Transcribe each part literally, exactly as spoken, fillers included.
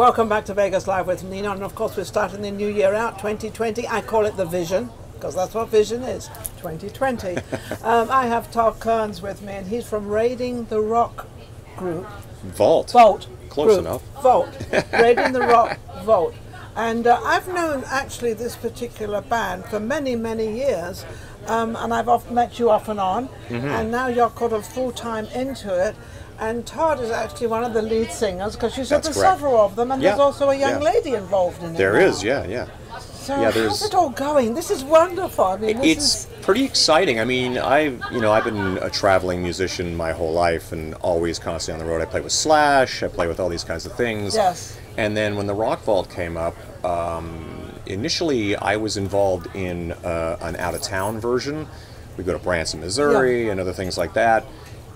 Welcome back to Vegas Live with Ninon, and of course we're starting the new year out, twenty twenty. I call it the vision, because that's what vision is, twenty twenty. um, I have Todd Kerns with me, and he's from Raiding the Rock Group. Vault. Vault. Close group. Enough. Vault. Raiding the Rock Vault. And uh, I've known actually this particular band for many, many years, um, and I've off met you off and on, mm-hmm. and now you're kind of full-time into it. And Todd is actually one of the lead singers, because you said there's several of them, and yeah. there's also a young yeah. lady involved in it. There now. is, yeah, yeah. So yeah, how's it all going? This is wonderful. I mean, it's pretty exciting. I mean, I've you know I've been a traveling musician my whole life, and always constantly on the road. I play with Slash. I play with all these kinds of things. Yes. And then when the Rock Vault came up, um, initially I was involved in uh, an out-of-town version. We go to Branson, Missouri, yeah. and other things like that.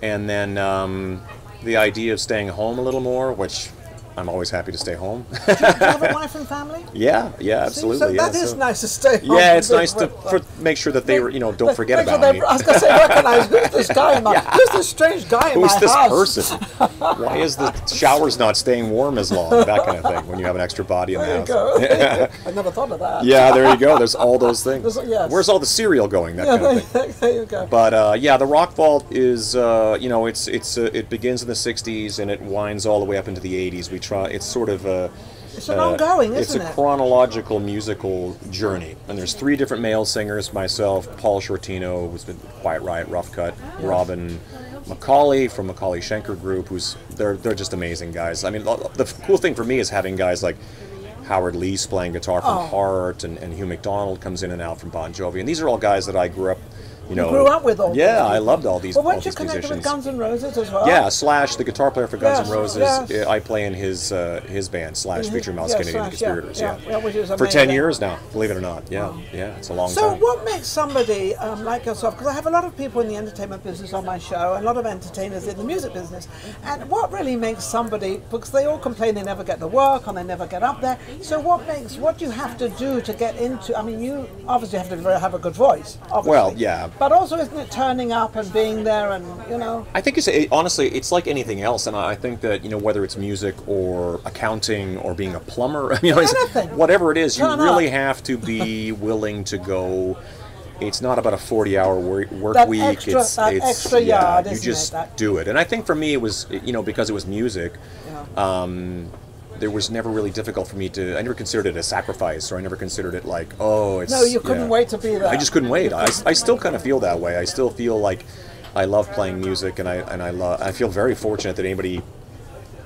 And then um, the idea of staying home a little more, which I'm always happy to stay home. Do you have a wife and family? Yeah, yeah, absolutely. So yeah, that is so nice to stay home. Yeah, it's nice to for, make sure that they, were, you know, don't forget about me. I was going to say, recognize who's this guy in my yeah. who's this strange guy in who's my house? Who's this person? Why is the showers not staying warm as long? That kind of thing, when you have an extra body in the house. There you go. I never thought of that. Yeah, there you go. There's all those things. Yes. Where's all the cereal going? That yeah, kind of thing. There you go. But uh, yeah, the Rock Vault is, uh, you know, it's it's uh, it begins in the sixties and it winds all the way up into the eighties. We Try, it's sort of a it's an uh, ongoing, isn't it's a it? chronological musical journey, and there's three different male singers: myself, Paul Shortino, who's been Quiet Riot, Rough Cut, yes. Robin McAuley from McCauley Schenker Group, who's they're they're just amazing guys. I mean, the cool thing for me is having guys like Howard Leese playing guitar from oh. Heart, and, and Hugh McDonald comes in and out from Bon Jovi, and these are all guys that I grew up. You know, you grew up with all yeah, things. I loved all these. Well, weren't you connected with Guns N' Roses as well? Yeah, Slash, the guitar player for Guns yes, N' Roses, yes. I play in his uh, his band, Slash featuring Miles Kennedy and the Conspirators. Yeah, yeah. yeah. yeah for ten years now, believe it or not. Yeah, wow. yeah, it's a long so time. So, what makes somebody um, like yourself? Because I have a lot of people in the entertainment business on my show, and a lot of entertainers in the music business. And what really makes somebody? Because they all complain they never get the work and they never get up there. So, what makes? What do you have to do to get into? I mean, you obviously have to have a good voice. Obviously. Well, yeah. But also, isn't it turning up and being there and, you know? I think, it's it, honestly, it's like anything else. And I think that, you know, whether it's music or accounting or being a plumber, you know, whatever it is, you Turn really up. have to be willing to go. It's not about a forty-hour work that week. Extra, it's, that it's, extra yeah, yard, you just it, that... do it. And I think for me, it was, you know, because it was music, yeah. um, there was never really difficult for me to, I never considered it a sacrifice, or I never considered it like, oh, it's... No, you couldn't yeah. wait to be there. I just couldn't wait. I, I still kind of feel that way. I still feel like I love playing music, and I and I love, I feel very fortunate that anybody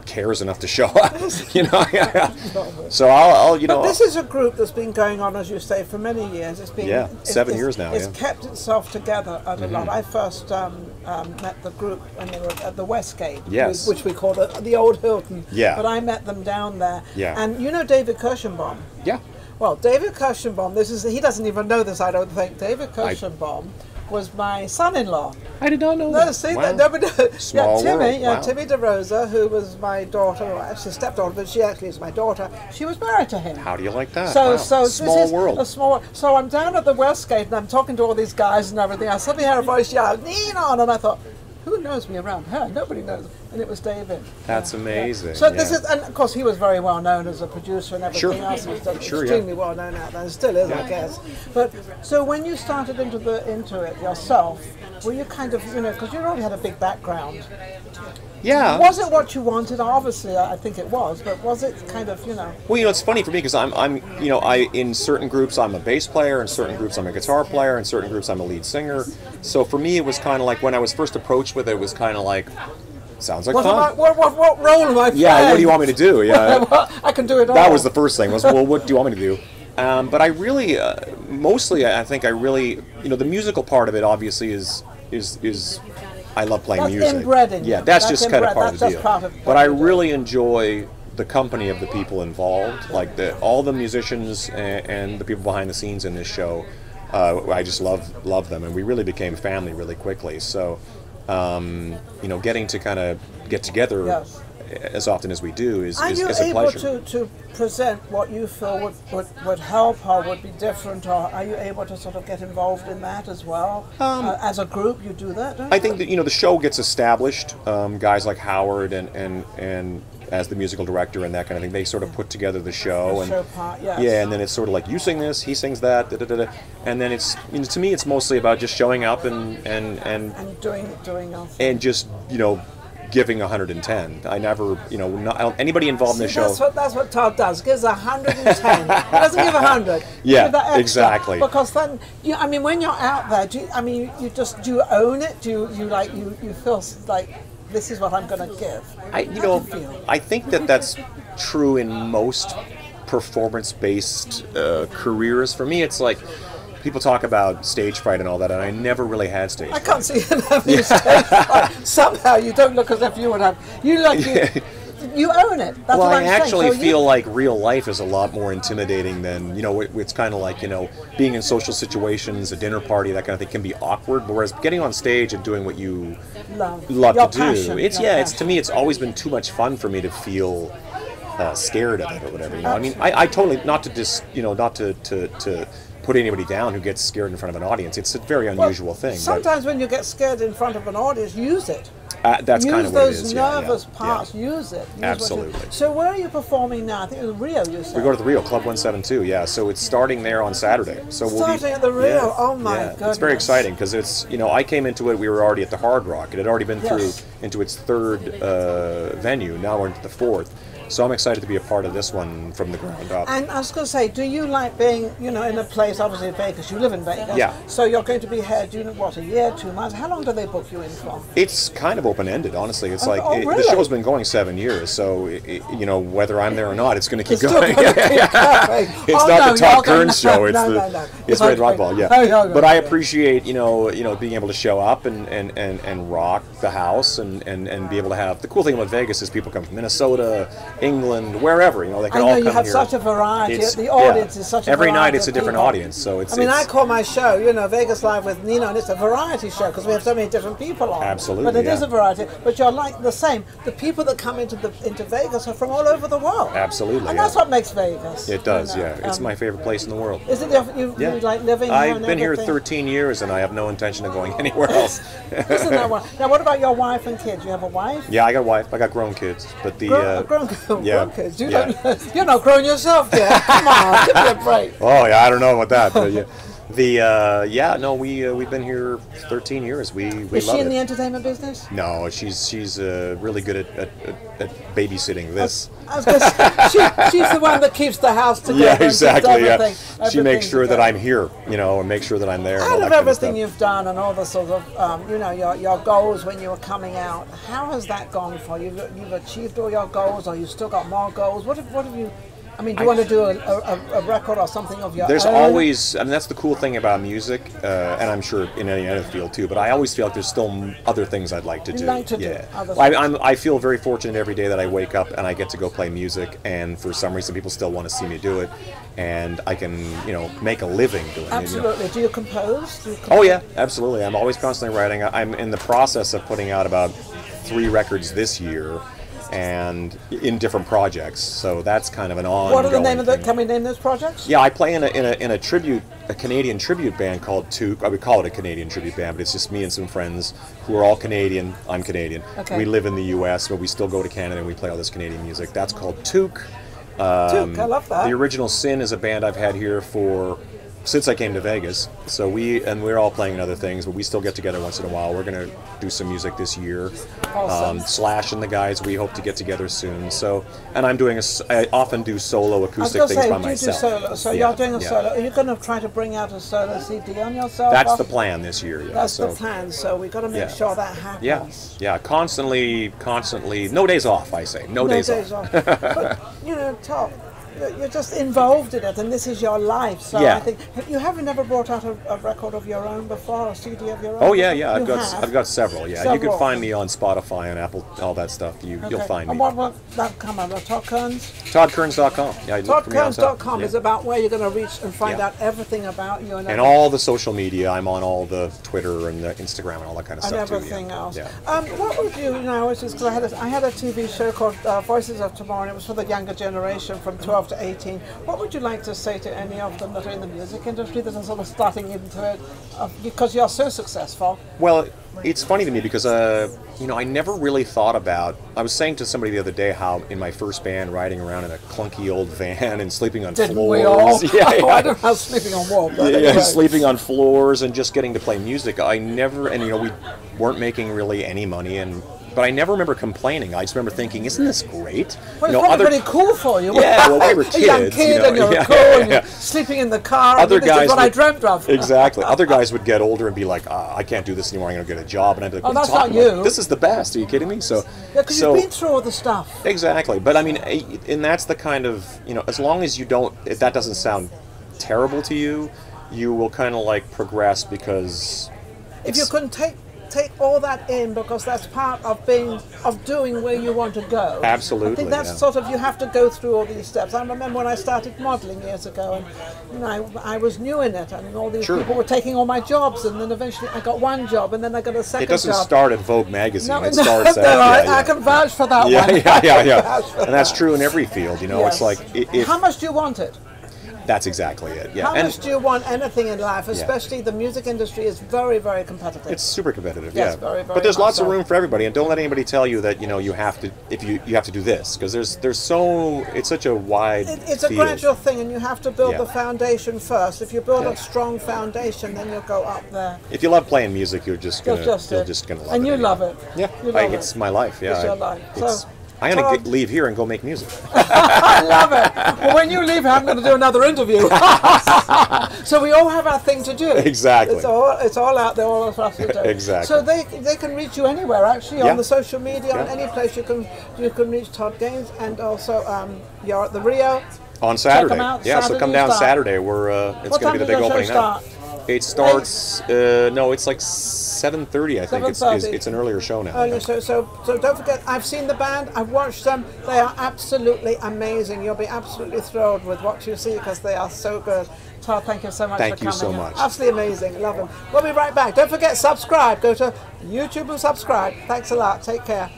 cares enough to show up, you know? So I'll, I'll, you know... But this is a group that's been going on, as you say, for many years. It's been... Yeah, it's, seven it's, years now, It's yeah. kept itself together a mm-hmm. lot. I first... Um, Um, met the group when they were at the Westgate, yes. which we call the, the old Hilton. Yeah. But I met them down there. Yeah. And you know David Kirshenbaum? Yeah. Well, David Kirshenbaum, this is he doesn't even know this, I don't think. David Kirshenbaum I... was my son-in-law. I did not know no, that. See, wow. that nobody, Small yeah, Timmy, yeah, wow. Timmy DeRosa, who was my daughter, or actually stepdaughter, but she actually is my daughter. She was married to him. How do you like that? So, wow. so small this is world. A small. So I'm down at the Westgate, and I'm talking to all these guys and everything. I suddenly hear a voice yell, Ninon, and I thought, who knows me around her? Nobody knows. And it was David. That's yeah, amazing. Yeah. So yeah. this is, and of course he was very well known as a producer and everything sure. else. He was sure, extremely yeah. well known out there, and still is, yeah. I guess. But so when you started into the into it yourself, were you kind of, you know, because you already had a big background. Yeah. Was it what you wanted? Obviously, I think it was. But was it kind of, you know? Well, you know, it's funny for me because I'm, I'm, you know, I in certain groups I'm a bass player, in certain groups I'm a guitar player, in certain groups I'm a lead singer. So for me, it was kind of like when I was first approached with it, it was kind of like. Sounds like what fun. I, what, what, what role am I playing? Yeah, what do you want me to do? Yeah, I can do it all. That was the first thing was, well, what do you want me to do? Um, but I really, uh, mostly, I think I really, you know, the musical part of it obviously is, is, is I love playing that's music. Inbred in yeah, that's, that's just inbred. kind of part that's of the deal. Of but I really enjoy the company of the people involved, like the, all the musicians and, and the people behind the scenes in this show. Uh, I just love love them, and we really became family really quickly. So. Um, you know, getting to kind of get together yes. as often as we do is, is, is a pleasure. Are you able to, to present what you feel would, would, would help or would be different, or are you able to sort of get involved in that as well? Um, uh, as a group, you do that, don't I you? think that, you know, the show gets established. Um, guys like Howard and, and, and as the musical director and that kind of thing, they sort of put together the show. The and show part, yes. Yeah, and then it's sort of like, you sing this, he sings that, da, da, da, da. And then it's, you know, to me, it's mostly about just showing up and... And, and, and doing, doing all And just, you know, giving one hundred ten. I never, you know, not, I don't, anybody involved See, in the show. That's what, that's what Todd does. Gives one hundten. He doesn't give one hundred. Yeah, that exactly. Because then, you, I mean, when you're out there, do you, I mean, you just, do you own it? Do you, you like, you, you feel like, this is what I'm going to give? I, you How know, do you feel? I think that that's true in most performance-based uh, careers. For me, it's like, people talk about stage fright and all that, and I never really had stage fright. I can't see you having yeah. stage fright. Somehow you don't look as if you would have. You look, you, yeah. you own it. That's well, what I'm I actually saying. So feel you... like real life is a lot more intimidating than, you know, it, it's kind of like, you know, being in social situations, a dinner party, that kind of thing can be awkward, whereas getting on stage and doing what you love, love to passion, do, it's, yeah, passion. it's to me, it's always been too much fun for me to feel uh, scared of it or whatever. You know? I mean, I, I totally, not to dis, you know, not to, to, to put anybody down who gets scared in front of an audience. It's a very unusual well, thing. Sometimes when you get scared in front of an audience, use it. Uh, that's use kind of what it is. Use those nervous yeah, yeah, parts. Yeah. Use it. Use Absolutely. So where are you performing now? I think it was Rio, you said. We go to the Rio, Club one seventy-two, yeah. So it's starting there on Saturday. So we'll starting be, at the Rio, yeah, oh my yeah. goodness. It's very exciting because it's, you know, I came into it, we were already at the Hard Rock. It had already been yes. through into its third uh, venue. Now we're into the fourth. So I'm excited to be a part of this one from the ground up. And I was going to say, do you like being, you know, in a place, obviously in Vegas, you live in Vegas. Yeah. So you're going to be here, do you know, what, a year, two months? How long do they book you in for? It's kind of open-ended, honestly. It's oh, like, oh, it, really? The show's been going seven years, so, it, it, you know, whether I'm there or not, it's going to keep it's going. Going to keep it's oh, not no, the Todd Kerns show, it's no, the no, no, no. It's Red Rock Ball, yeah. No, but I appreciate, you know, you know, being able to show up and, and, and, and rock the house and, and, and be able to have, the cool thing about Vegas is people come from Minnesota, England, wherever, you know, they can I know all come you have here. Such a variety. It's, the audience yeah. is such a Every variety night it's a different people. audience, so it's... I mean, it's, I call my show, you know, Vegas Live with Ninon, it's a variety show because we have so many different people on. Absolutely, But it yeah. is a variety, but you're like the same. The people that come into the into Vegas are from all over the world. Absolutely, And yeah. that's what makes Vegas. It does, you know? yeah. It's um, my favorite place in the world. Is it you, yeah. you like living I've here I've been everything? here thirteen years and I have no intention of going anywhere else. Isn't that one? Now, what about your wife and kids? You have a wife? Yeah, I got a wife. I got grown kids, but the... Grown, uh, grown Yeah. Kids. You yeah. don't, you're not growing yourself yet. Come on, give me a break. Oh yeah, I don't know about that, but yeah, the uh, yeah, no, we uh, we've been here thirteen years. We we Is love she in it. the entertainment business? No, she's she's uh, really good at, at, at babysitting this. I was, I was gonna say, she, she's the one that keeps the house together. Yeah, exactly. Yeah. Everything, she makes sure together. that I'm here, you know, and makes sure that I'm there. Out of everything kind of you've done and all the sort of um, you know your your goals when you were coming out, how has that gone for you? You've, you've achieved all your goals, or you've still got more goals? What have, what have you? I mean, do you I, want to do a, a, a record or something of your There's own? always, I mean, that's the cool thing about music, uh, and I'm sure in any other field too, but I always feel like there's still other things I'd like to do. Like to yeah. do other I, I'm, I feel very fortunate every day that I wake up and I get to go play music, and for some reason people still want to see me do it, and I can, you know, make a living doing absolutely. it. Absolutely. You know? Do you compose? Do you compose? Oh yeah, absolutely. I'm always constantly writing. I'm in the process of putting out about three records this year, and in different projects, so that's kind of an ongoing What are the name of the, can we name those projects? Yeah, I play in a, in a, in a tribute, a Canadian tribute band called Toque. I would call it a Canadian tribute band, but it's just me and some friends who are all Canadian. I'm Canadian. Okay. We live in the U S, but we still go to Canada and we play all this Canadian music. That's called Toque. Um, Toque, I love that. The Original Sin is a band I've had here for, since I came to Vegas. So we, and we're all playing in other things, but we still get together once in a while. We're going to do some music this year. Awesome. Um, Slash and the guys, we hope to get together soon. So, and I'm doing a, I often do solo acoustic things say, by myself. Do solo, so yeah, you're doing a yeah. solo. Are you going to try to bring out a solo C D on yourself? That's the plan this year, yeah. That's so, the plan, so we've got to make yeah. sure that happens. Yeah, yeah, constantly, constantly, no days off, I say. No, no days, days off. off. But, you know, Todd, you're just involved in it, and this is your life. So yeah. I think you haven't ever brought out a, a record of your own before, a C D of your own. Oh yeah, yeah, I've got have. I've got several. Yeah, several. You can find me on Spotify and Apple, all that stuff. You okay. you'll find and me. And what will that come under? Todd Kerns. Todd Kerns dot com. Yeah, Todd Kerns dot com is yeah. about where you're going to reach and find yeah. out everything about you and, and all the social media. I'm on all the Twitter and the Instagram and all that kind of and stuff. And everything too, yeah. else. Yeah. Um, what we do now is just because I had a, I had a T V show called uh, Voices of Tomorrow, and it was for the younger generation from twelve to eighteen. What would you like to say to any of them that are in the music industry that are sort of starting into it uh, because you're so successful? Well, it's funny to me because uh, you know, I never really thought about. I was saying to somebody the other day how in my first band, riding around in a clunky old van and sleeping on Didn't floors. We all? Yeah, yeah. Oh, I don't know, sleeping on walls. Yeah, anyway. Sleeping on floors and just getting to play music. I never, and you know, we weren't making really any money, and but I never remember complaining. I just remember thinking, "Isn't this great?" Well, you it's know, probably other... pretty cool for you. Yeah, well, we were kids. A young kid, you know, and you're yeah, cool, yeah, and you're yeah. sleeping in the car. Other guys, is what would, I dreamt of. Exactly. Other guys would get older and be like, uh, "I can't do this anymore. I'm going to get a job." And I'd be like, "Oh, that's not you. Like, this is the best. Are you kidding me?" So, yeah, because so, you've been through all the stuff. Exactly. But I mean, and that's the kind of, you know, as long as you don't, if that doesn't sound terrible to you, you will kind of like progress because if you couldn't take. Take all that in, because that's part of being, of doing where you want to go. Absolutely. I think that's yeah. sort of, you have to go through all these steps. I remember when I started modeling years ago, and you know, I, I was new in it, and all these sure. people were taking all my jobs, and then eventually I got one job, and then I got a second job. It doesn't job. start at Vogue magazine. No, it no, starts no, at, no, yeah, I, yeah. I can vouch for that yeah, one. Yeah, yeah, yeah. And that's true in every field. You know, yes. it's like it, it, how much do you want it? That's exactly it. Yeah. How and much do you want anything in life? Especially yeah. the music industry is very, very competitive. It's super competitive. Yes, yeah. Very, very but there's lots so. of room for everybody, and don't let anybody tell you that you know you have to if you you have to do this because there's there's so it's such a wide. It, it's field. a gradual thing, and you have to build yeah. the foundation first. If you build yeah. a strong foundation, then you'll go up there. If you love playing music, you're just gonna you're just, you're just gonna love and it. And you anyway. love it. Yeah, you love I, it's it. my life. Yeah, it's your life. It's, so, I'm going to leave here and go make music. I love it. Well, when you leave, I'm going to do another interview. So we all have our thing to do. Exactly. It's all, it's all out there, all of us to do. Exactly. So they they can reach you anywhere, actually, yeah. on the social media, yeah. on any place you can you can reach Todd Gaines, and also um, you're at the Rio on Saturday. Check them out. Yeah, Saturday so come down start. Saturday. We're uh, it's going to be the big opening night. It starts, uh, no, it's like seven thirty, I think. It's, it's, it's an earlier show now. Earlier show, so, so don't forget, I've seen the band, I've watched them. They are absolutely amazing. You'll be absolutely thrilled with what you see because they are so good. Todd, thank you so much thank for coming. Thank you so much. Absolutely amazing. Love them. We'll be right back. Don't forget, subscribe. Go to YouTube and subscribe. Thanks a lot. Take care.